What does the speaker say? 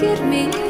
look at me.